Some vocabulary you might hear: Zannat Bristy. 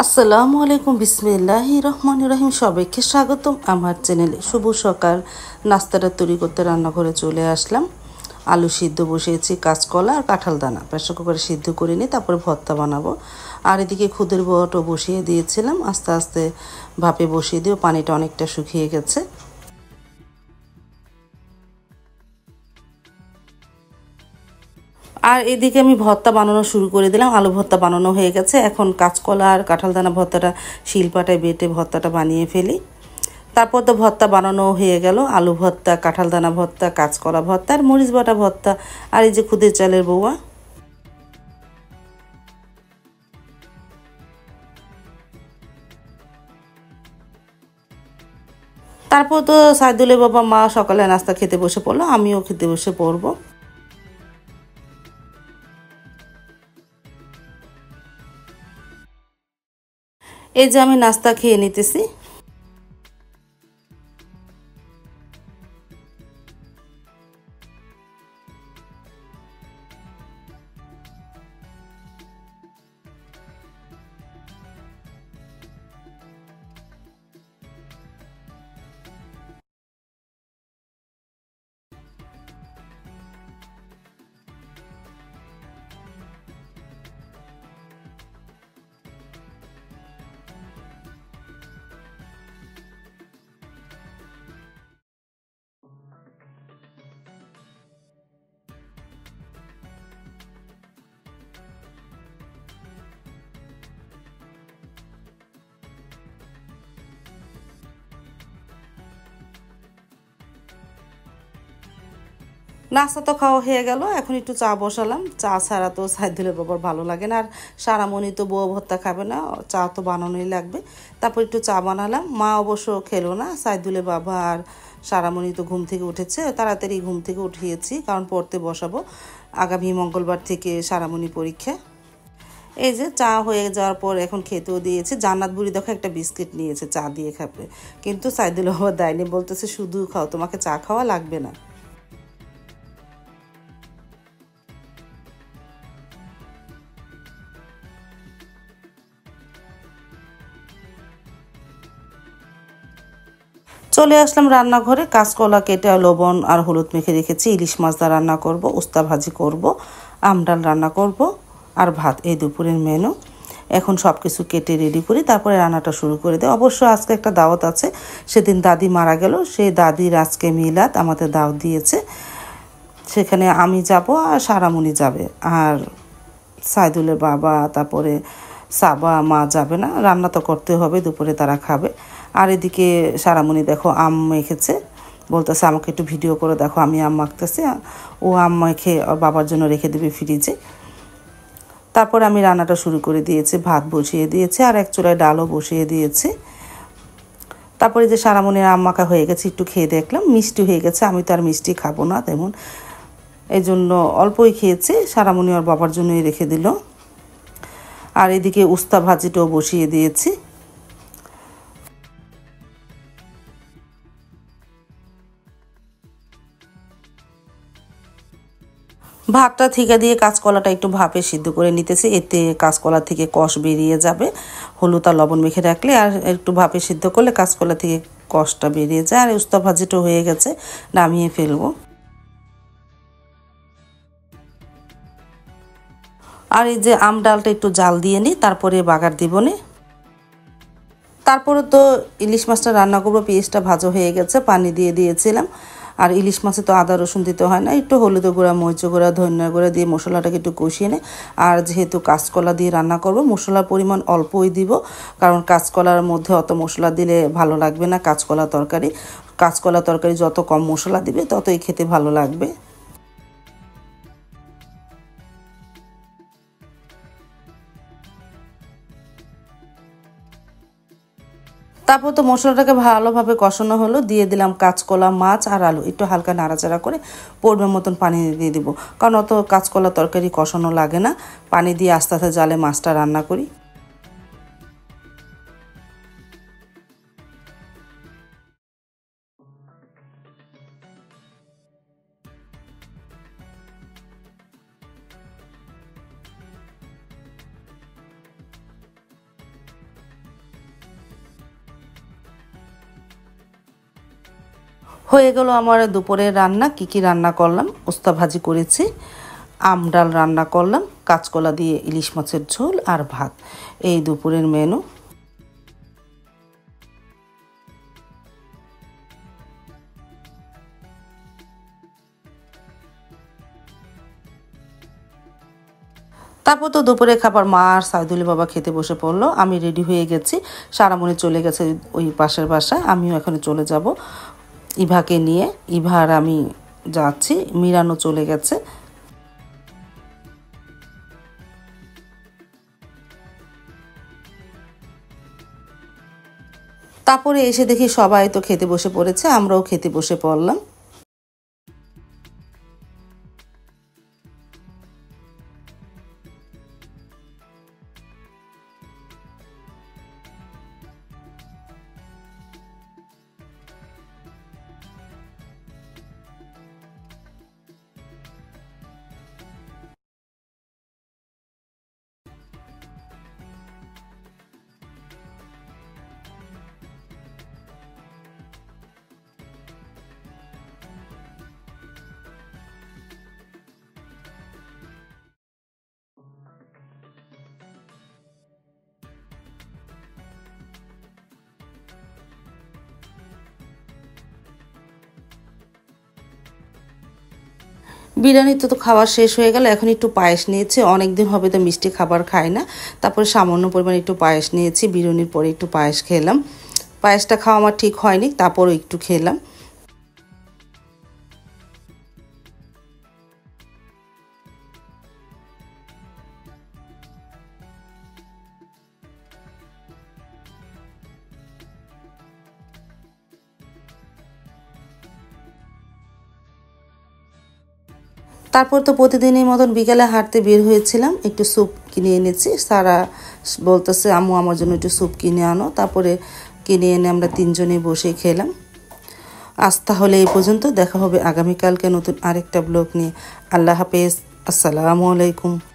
আসসালামু আলাইকুম, বিসমিল্লাহির রহমানির রহিম। সবাইকে স্বাগতম আমার চ্যানেলে। শুভ সকাল। নাস্তাটা তৈরি করতে রান্নাঘরে চলে আসলাম। আলু সিদ্ধ বসিয়েছি, কাঁচকলা আর কাঁঠাল দানা প্রেসার কুকারে সিদ্ধ করে নিয়ে তারপরে ভর্তা বানাবো। আর এদিকে খুদের বড়াটা বসিয়ে দিয়েছিলাম, আস্তে আস্তে ভাপে বসিয়ে দিয়ে পানিটা অনেকটা শুকিয়ে গেছে। আর এদিকে আমি ভর্তা বানানো শুরু করে দিলাম। আলু ভর্তা বানানো হয়ে গেছে, এখন কাঁচকলা আর কাঁঠাল দানা ভর্তাটা শিলপাটায় বেটে ভর্তাটা বানিয়ে ফেলি। তারপর তো ভর্তা বানানো হয়ে গেল, আলু ভর্তা, কাঁঠাল দানা ভর্তা, কাঁচকলা ভর্তা আর মরিচ বাটা ভর্তা। আর এই যে খুদের চালের বৌয়া। তারপর তো সাইদুলের বাবা মা সকালে নাস্তা খেতে বসে পড়লো, আমিও খেতে বসে পড়বো। এই যে আমি নাস্তা খেয়ে নিতেছি। নাস্তা তো খাওয়া হয়ে গেল, এখন একটু চা বসালাম। চা ছাড়া তো সাইদুলের বাবার ভালো লাগে না, আর সারামণি তো বউ ভর্তা খাবে না, চা তো বানানোই লাগবে। তারপর একটু চা বানালাম। মা অবশ্য খেলো না, সাইদুলের বাবা আর সারামণি তো ঘুম থেকে উঠেছে, তাড়াতাড়ি ঘুম থেকে উঠিয়েছি কারণ পড়তে বসাবো। আগামী মঙ্গলবার থেকে সারামণি পরীক্ষা। এই যে চা হয়ে যাওয়ার পর এখন খেতেও দিয়েছে। জান্নাত বুড়ি দেখো একটা বিস্কিট নিয়েছে, চা দিয়ে খাবে, কিন্তু সাইদুল বাবা দেয়নি, বলতেছে শুধু খাও, তোমাকে চা খাওয়া লাগবে না। চলে আসলাম রান্নাঘরে। কাঁচকলা কেটে লবণ আর হলুদ মেখে রেখেছি। ইলিশ মাছ দা রান্না করব, উস্তা ভাজি করব, আমডাল রান্না করব আর ভাত, এই দুপুরের মেনু। এখন সব কিছু কেটে রেডি করি, তারপরে রান্নাটা শুরু করে দেয়। অবশ্য আজকে একটা দাওয়াত আছে, সেদিন দাদি মারা গেল, সেই দাদির আজকে মিলাদ, আমাদের দাওয়াত দিয়েছে। সেখানে আমি যাব আর সারামণি যাবে, আর সাইদুলের বাবা, তারপরে সাবা মা যাবে না। রান্না তো করতে হবে, দুপুরে তারা খাবে। আর এদিকে সারামণি দেখো আম মেখেছে, বলতেছে আমাকে একটু ভিডিও করে দেখো, আমি আম মাখতেছি। ও আম মেখে বাবার জন্য রেখে দেবে ফ্রিজে। তারপর আমি রান্নাটা শুরু করে দিয়েছি, ভাত বসিয়ে দিয়েছি আর এক চুলায় ডালও বসিয়ে দিয়েছি। তারপরে যে সারামণির আম মাখা হয়ে গেছে, একটু খেয়ে দেখলাম, মিষ্টি হয়ে গেছে। আমি তো আর মিষ্টি খাবো না তেমন, এই জন্য অল্পই খেয়েছি। সারামণি আর বাবার জন্যই রেখে দিল। আর এদিকে উস্তা ভাজিটাও বসিয়ে দিয়েছি। ভাতটা থিকা দিয়ে কাঁচকলাটা একটু ভাপে সিদ্ধ করে নিতেছি, এতে কাঁচকলা থেকে কষ বেরিয়ে যাবে। হলুদ আর লবণ মেখে রাখলে আর একটু ভাপে সিদ্ধ করলে কাঁচকলা থেকে কষটা বেরিয়ে যায়। আর উস্তা ভাজিটা হয়ে গেছে, নামিয়ে ফেলবো। আর এই যে আম ডালটা একটু জাল দিয়ে নিই, তারপরে বাগার দিব নি। তারপরে তো ইলিশ মাছটা রান্না করবো। পেঁয়াজটা ভাজা হয়ে গেছে, পানি দিয়ে দিয়েছিলাম। আর ইলিশ মাছে তো আদা রসুন দিতে হয় না, একটু হলুদ গুঁড়া, মরিচ গুঁড়া, ধনিয়া গুঁড়া দিয়ে মশলাটাকে একটু কষিয়ে নেই। আর যেহেতু কাঁচকলা দিয়ে রান্না করব, মশলার পরিমাণ অল্পই দিব, কারণ কাঁচকলার মধ্যে অত মশলা দিলে ভালো লাগবে না। কাঁচকলা তরকারি যত কম মশলা দিবে ততই খেতে ভালো লাগবে। তারপর তো মশলাটাকে ভালোভাবে কষানো হলো, দিয়ে দিলাম কাঁচকলা, মাছ আর আলু। একটু হালকা নাড়াচাড়া করে পরিমাণ মতন পানি দিয়ে দিব, কারণ অত কাঁচকলা তরকারি কষানো লাগে না। পানি দিয়ে আস্তে আস্তে জালে মাছটা রান্না করি। হয়ে গেল আমার দুপুরে রান্না। কি রান্না করলাম, উস্তা ভাজি করেছি, আম ডাল রান্না করলাম, কাঁচকলা দিয়ে ইলিশ মাছের ঝোল আর ভাত, এই দুপুরের মেনু। তারপর তো দুপুরে খাবার মা আর সাইদুলি বাবা খেতে বসে পড়লো। আমি রেডি হয়ে গেছি, সারামণি চলে গেছে ওই পাশের বাসায়, আমিও এখন চলে যাব ইভাকে নিয়ে। ইভা আর আমি যাচ্ছি, মিরানও চলে গেছে। তারপরে এসে দেখি সবাই তো খেতে বসে পড়েছে, আমরাও খেতে বসে পড়লাম। বিরিয়ানি তো খাওয়া শেষ হয়ে গেল, এখন একটু পায়েস নিয়েছি। অনেকদিন হবে তো মিষ্টি খাবার খাই না, তারপরে সামান্য পরিমাণে একটু পায়েস নিয়েছি। বিরিয়ানির পরে একটু পায়েস খেলাম, পায়েসটা খাওয়া আমার ঠিক হয়নি, তারপরও একটু খেলাম। তারপর তো প্রতিদিনের মতন বিকেলে হাঁটতে বের হয়েছিলাম, একটু স্যুপ কিনে এনেছি। সারা বলতেছে আম্মু আমার জন্য একটু স্যুপ কিনে আনো, তারপরে কিনে এনে আমরা তিনজনে বসে খেলাম। আজ তাহলে এই পর্যন্ত, দেখা হবে আগামীকালকে নতুন আরেকটা ব্লগ নিয়ে। আল্লাহ হাফেজ, আসসালামু আলাইকুম।